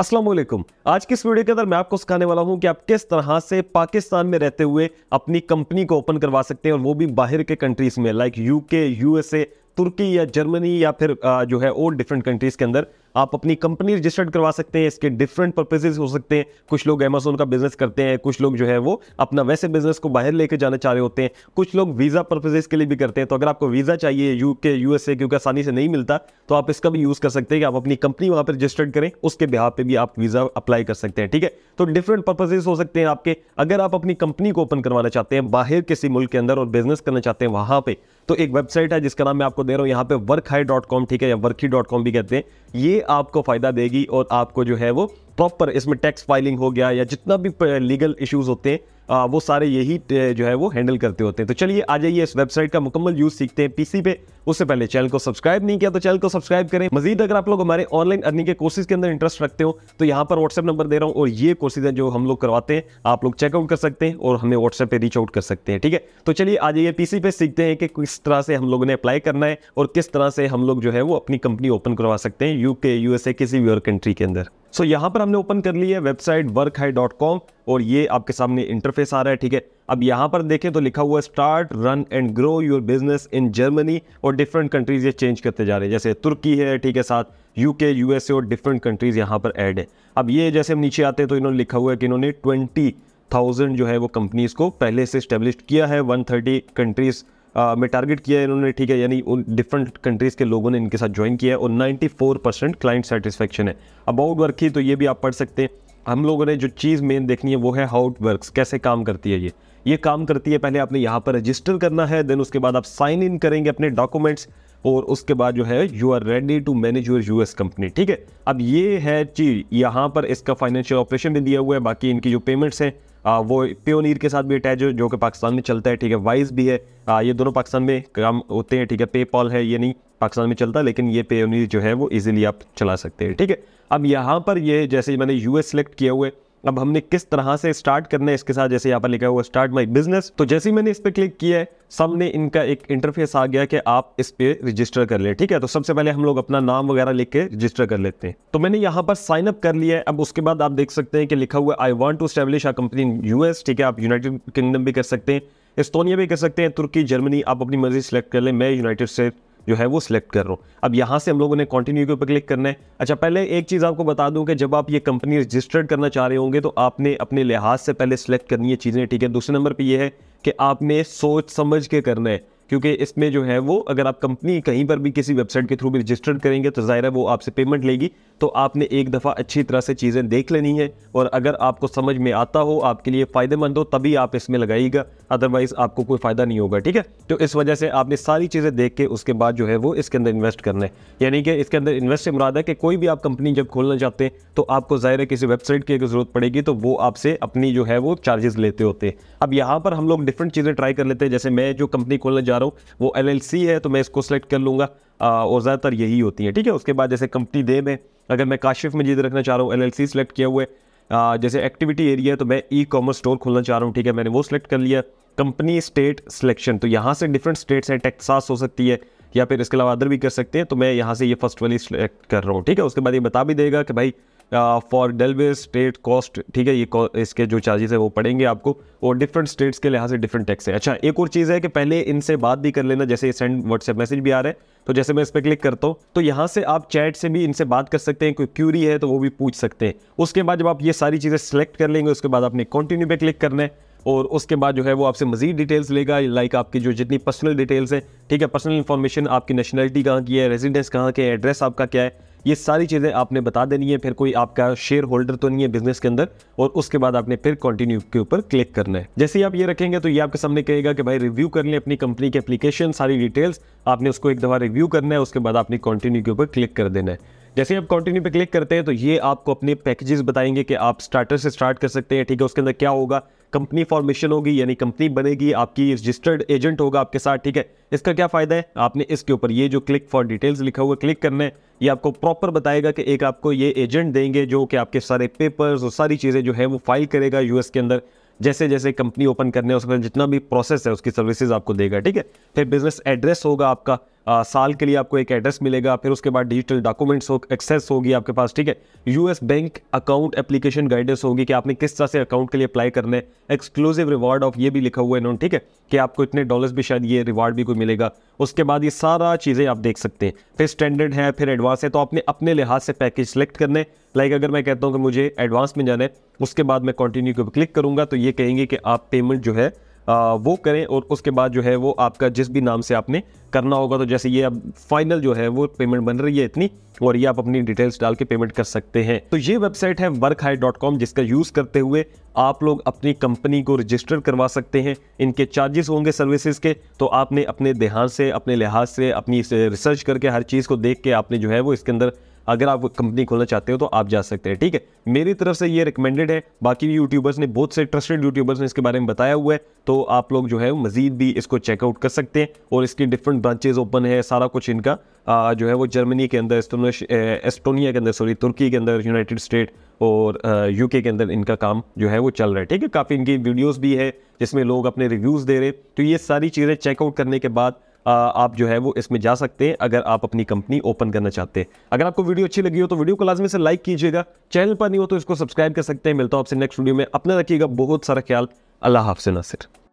अस्सलामुअलैकुम। आज की इस वीडियो के अंदर मैं आपको सिखाने वाला हूं कि आप किस तरह से पाकिस्तान में रहते हुए अपनी कंपनी को ओपन करवा सकते हैं, और वो भी बाहर के कंट्रीज़ में, लाइक यूके, यूएसए, तुर्की या जर्मनी या फिर जो है और डिफरेंट कंट्रीज़ के अंदर आप अपनी कंपनी रजिस्टर्ड करवा सकते हैं। इसके डिफरेंट पर्पसेस हो सकते हैं। कुछ लोग अमेज़न का बिजनेस करते हैं, कुछ लोग जो है वो अपना वैसे बिजनेस को बाहर लेके जाना चाह रहे होते हैं, कुछ लोग वीज़ा पर्पसेस के लिए भी करते हैं। तो अगर आपको वीज़ा चाहिए यूके यूएसए क्योंकि आसानी से नहीं मिलता, तो आप इसका भी यूज़ कर सकते हैं कि आप अपनी कंपनी वहाँ पर रजिस्टर्ड करें, उसके बिहाफ पे भी आप वीज़ा अप्लाई कर सकते हैं। ठीक है, तो डिफरेंट पर्पसेस हो सकते हैं आपके। अगर आप अपनी कंपनी को ओपन करवाना चाहते हैं बाहर किसी मुल्क के अंदर और बिजनेस करना चाहते हैं वहाँ पर, तो एक वेबसाइट है जिसका नाम मैं आपको दे रहा हूँ यहाँ पे, workhy.com, ठीक है, या workhy.com भी कहते हैं। ये आपको फ़ायदा देगी और आपको जो है वो प्रॉपर इसमें टैक्स फाइलिंग हो गया या जितना भी लीगल इश्यूज़ होते हैं वो सारे यही जो है वो हैंडल करते होते हैं। तो चलिए आ जाइए इस वेबसाइट का मुकम्मल यूज़ सीखते हैं पीसी पे। उससे पहले चैनल को सब्सक्राइब नहीं किया तो चैनल को सब्सक्राइब करें। मजीद अगर आप लोग हमारे ऑनलाइन अर्निंग के कोर्सेज के अंदर इंटरेस्ट रखते हो तो यहाँ पर व्हाट्सएप नंबर दे रहा हूँ, और ये कोर्सेज है जो हम लोग करवाते हैं, आप लोग चेकआउट कर सकते हैं और हमें व्हाट्सएप पर रीच आउट कर सकते हैं। ठीक है, तो चलिए आ जाइए पीसी पे, सीखते हैं कि किस तरह से हम लोगों ने अप्लाई करना है और किस तरह से हम लोग जो है वो अपनी कंपनी ओपन करवा सकते हैं यूके यूएसए किसी भी और कंट्री के अंदर। सो यहाँ पर हमने ओपन कर ली है वेबसाइट workhy.com, और ये आपके सामने इंटरफेस आ रहा है। ठीक है, अब यहाँ पर देखें तो लिखा हुआ है start run and grow your business in Germany, और डिफरेंट कंट्रीज ये चेंज करते जा रहे हैं, जैसे तुर्की है, ठीक है, साथ यूके यूएसए और डिफरेंट कंट्रीज यहाँ पर ऐड है। अब ये जैसे हम नीचे आते हैं तो इन्होंने लिखा हुआ है कि इन्होंने 20,000 जो है वो कंपनीज़ को पहले से इस्टेब्लिश किया है, 130 कंट्रीज़ में टारगेट किया है इन्होंने, ठीक है, यानी उन डिफरेंट कंट्रीज़ के लोगों ने इनके साथ ज्वाइन किया है, और 94% क्लाइंट सेटिस्फेक्शन है। अबाउट वर्की तो ये भी आप पढ़ सकते हैं। हम लोगों ने जो चीज़ मेन देखनी है वो है हाउ इट वर्क्स, कैसे काम करती है। ये काम करती है, पहले आपने यहाँ पर रजिस्टर करना है, देन उसके बाद आप साइन इन करेंगे अपने डॉक्यूमेंट्स, और उसके बाद जो है you are ready to manage your US company. ठीक है, अब ये है चीज, यहाँ पर इसका फाइनेंशियल ऑपरेशन भी दिया हुआ है, बाकी इनकी जो पेमेंट्स हैं वो पेओनीर के साथ भी अटैच है जो कि पाकिस्तान में चलता है। ठीक है, वाइज भी है, ये दोनों पाकिस्तान में काम होते हैं। ठीक है, पेपॉल है, ये नहीं पाकिस्तान में चलता, लेकिन ये पेओनीर जो है वो ईजिली आप चला सकते हैं। ठीक है, अब यहाँ पर ये जैसे मैंने यूएस सेलेक्ट किया हुआ है, अब हमने किस तरह से स्टार्ट करना है इसके साथ, जैसे यहाँ पर लिखा हुआ स्टार्ट माय बिजनेस, तो जैसे ही मैंने इस पर क्लिक किया है सामने इनका एक इंटरफेस आ गया कि आप इस पर रजिस्टर कर ले। ठीक है, तो सबसे पहले हम लोग अपना नाम वगैरह लिख के रजिस्टर कर लेते हैं। तो मैंने यहाँ पर साइन अप कर लिया है। अब उसके बाद आप देख सकते हैं कि लिखा हुआ I want to establish a company in US. ठीक है, आप यूनाइटेड किंगडम भी कर सकते हैं, एस्टोनिया भी कर सकते हैं, तुर्की, जर्मनी, आप अपनी मर्जी सेलेक्ट कर लें। मैं यूनाइटेड स्टेट जो है वो सिलेक्ट कर रहा हूँ। अब यहाँ से हम लोगों ने कंटिन्यू के ऊपर क्लिक करना है। अच्छा, पहले एक चीज़ आपको बता दूँ कि जब आप ये कंपनी रजिस्टर्ड करना चाह रहे होंगे तो आपने अपने लिहाज से पहले सिलेक्ट करनी है चीज़ें। ठीक है, दूसरे नंबर पे ये है कि आपने सोच समझ के करना है, क्योंकि इसमें जो है वो अगर आप कंपनी कहीं पर भी किसी वेबसाइट के थ्रू भी रजिस्टर्ड करेंगे तो ज़ाहिर है वो आपसे पेमेंट लेगी, तो आपने एक दफ़ा अच्छी तरह से चीज़ें देख लेनी है, और अगर आपको समझ में आता हो, आपके लिए फ़ायदेमंद हो, तभी आप इसमें लगाइएगा, अदरवाइज़ आपको कोई फ़ायदा नहीं होगा। ठीक है, तो इस वजह से आपने सारी चीज़ें देख के उसके बाद जो है वो इसके अंदर इन्वेस्ट करना है, यानी कि इसके अंदर इन्वेस्ट से मुराद है कि कोई भी आप कंपनी जब खोलना चाहते हैं तो आपको ज़ाहिर है किसी वेबसाइट की ज़रूरत पड़ेगी, तो वो आपसे अपनी जो है वो चार्जेस लेते होते हैं। अब यहाँ पर हम लोग डिफरेंट चीज़ें ट्राई कर लेते हैं, जैसे मैं जो कंपनी खोलना चाह रहा हूँ वो LLC है, तो मैं इसको सेलेक्ट कर लूँगा, और ज़्यादातर यही होती है। ठीक है, उसके बाद जैसे कंपनी नेम है, अगर मैं काशिफ मजीद रखना चाह रहा हूँ, LLC सेलेक्ट किया हुआ है। जैसे एक्टिविटी एरिया है तो मैं ई-कॉमर्स स्टोर खोलना चाह रहा हूँ, ठीक है, मैंने वो सेलेक्ट कर लिया। कंपनी स्टेट सिलेक्शन, तो यहाँ से डिफरेंट स्टेट्स हैं, टेक्सास हो सकती है या फिर इसके अलावा अदर भी कर सकते हैं, तो मैं यहाँ से ये फर्स्ट वाली सेलेक्ट कर रहा हूँ। ठीक है, उसके बाद ये बता भी देगा कि भाई फॉर डेलवे स्टेट कॉस्ट, ठीक है, ये इसके जो चार्जेस है वो पड़ेंगे आपको, और डिफरेंट स्टेट्स के लिहाज से डिफरेंट टैक्स है। अच्छा, एक और चीज़ है कि पहले इनसे बात भी कर लेना, जैसे सेंड व्हाट्सएप मैसेज भी आ रहा है, तो जैसे मैं इस पर क्लिक करता हूँ तो यहाँ से आप चैट से भी इनसे बात कर सकते हैं, कोई क्यूरी है तो वो भी पूछ सकते हैं। उसके बाद जब आप ये सारी चीज़ें सेलेक्ट कर लेंगे उसके बाद आपने कंटिन्यू पे क्लिक करना है, और उसके बाद जो है वो आपसे मजीद डिटेल्स लेगा, लाइक आपकी जो जितनी पर्सनल डिटेल्स हैं, ठीक है, पर्सनल इन्फॉर्मेशन, आपकी नेशनलिटी कहाँ की है, रेजिडेंस कहाँ के, एड्रेस आपका क्या है, ये सारी चीज़ें आपने बता देनी है। फिर कोई आपका शेयर होल्डर तो नहीं है बिजनेस के अंदर, और उसके बाद आपने फिर कंटिन्यू के ऊपर क्लिक करना है। जैसे ही आप ये रखेंगे तो ये आपके सामने कहेगा कि भाई रिव्यू कर लें अपनी कंपनी के एप्लीकेशन, सारी डिटेल्स आपने उसको एक दफ़ा रिव्यू करना है, उसके बाद आपने कंटिन्यू के ऊपर क्लिक कर देना है। जैसे आप कंटिन्यू पे क्लिक करते हैं तो ये आपको अपने पैकेजेस बताएंगे कि आप स्टार्टर से स्टार्ट कर सकते हैं। ठीक है, उसके अंदर क्या होगा, कंपनी फॉर्मेशन होगी, यानी कंपनी बनेगी, आपकी रजिस्टर्ड एजेंट होगा आपके साथ। ठीक है, इसका क्या फ़ायदा है, आपने इसके ऊपर ये जो क्लिक फॉर डिटेल्स लिखा हुआ क्लिक करना है, ये आपको प्रॉपर बताएगा कि एक आपको ये एजेंट देंगे जो कि आपके सारे पेपर्स और सारी चीज़ें जो है वो फाइल करेगा यूएस के अंदर। जैसे जैसे कंपनी ओपन करने है उसके जितना भी प्रोसेस है उसकी सर्विसेज आपको देगा। ठीक है, फिर बिजनेस एड्रेस होगा आपका, साल के लिए आपको एक एड्रेस मिलेगा, फिर उसके बाद डिजिटल डॉक्यूमेंट्स एक्सेस होगी आपके पास, ठीक है। US bank account application guidance होगी कि आपने किस तरह से अकाउंट के लिए अप्लाई करना है, एक्सक्लूसिव रिवॉर्ड ऑफ ये भी लिखा हुआ है इन्होंने, ठीक है, कि आपको इतने डॉलर्स भी शायद ये रिवार्ड भी कोई मिलेगा। उसके बाद ये सारा चीज़ें आप देख सकते हैं, फिर स्टैंडर्ड है, फिर एडवांस है, तो आपने अपने लिहाज से पैकेज सेलेक्ट करने। लाइक अगर मैं कहता हूँ कि मुझे एडवांस में जाना है, उसके बाद मैं कंटिन्यू को क्लिक करूँगा तो ये कहेंगे कि आप पेमेंट जो है वो करें, और उसके बाद जो है वो आपका जिस भी नाम से आपने करना होगा, तो जैसे ये अब फाइनल जो है वो पेमेंट बन रही है इतनी, और ये आप अपनी डिटेल्स डाल के पेमेंट कर सकते हैं। तो ये वेबसाइट है workhy.com, जिसका यूज़ करते हुए आप लोग अपनी कंपनी को रजिस्टर करवा सकते हैं। इनके चार्जेस होंगे सर्विसेज के, तो आपने अपने ध्यान से, अपने लिहाज से, अपनी रिसर्च करके हर चीज़ को देख के आपने जो है वो इसके अंदर अगर आप कंपनी खोलना चाहते हो तो आप जा सकते हैं, ठीक है। मेरी तरफ से ये रिकमेंडेड है, बाकी भी यूट्यूबर्स ने, बहुत से ट्रस्टेड यूट्यूबर्स ने इसके बारे में बताया हुआ है, तो आप लोग जो है मज़ीद भी इसको चेकआउट कर सकते हैं। और इसकी डिफरेंट ब्रांचेज ओपन है, सारा कुछ इनका जो है वो जर्मनी के अंदर, एस्टोनिया के अंदर, सॉरी तुर्की के अंदर, यूनाइटेड स्टेट और यूके के अंदर इनका काम जो है वो चल रहा है, ठीक है। काफ़ी इनकी वीडियोज़ भी है जिसमें लोग अपने रिव्यूज़ दे रहे, तो ये सारी चीज़ें चेकआउट करने के बाद आप जो है वो इसमें जा सकते हैं अगर आप अपनी कंपनी ओपन करना चाहते हैं। अगर आपको वीडियो अच्छी लगी हो तो वीडियो को लाजमी से लाइक कीजिएगा, चैनल पर नहीं हो तो इसको सब्सक्राइब कर सकते हैं। मिलता हूं आपसे नेक्स्ट वीडियो में, अपना रखिएगा बहुत सारा ख्याल, अल्लाह हाफ़िज़।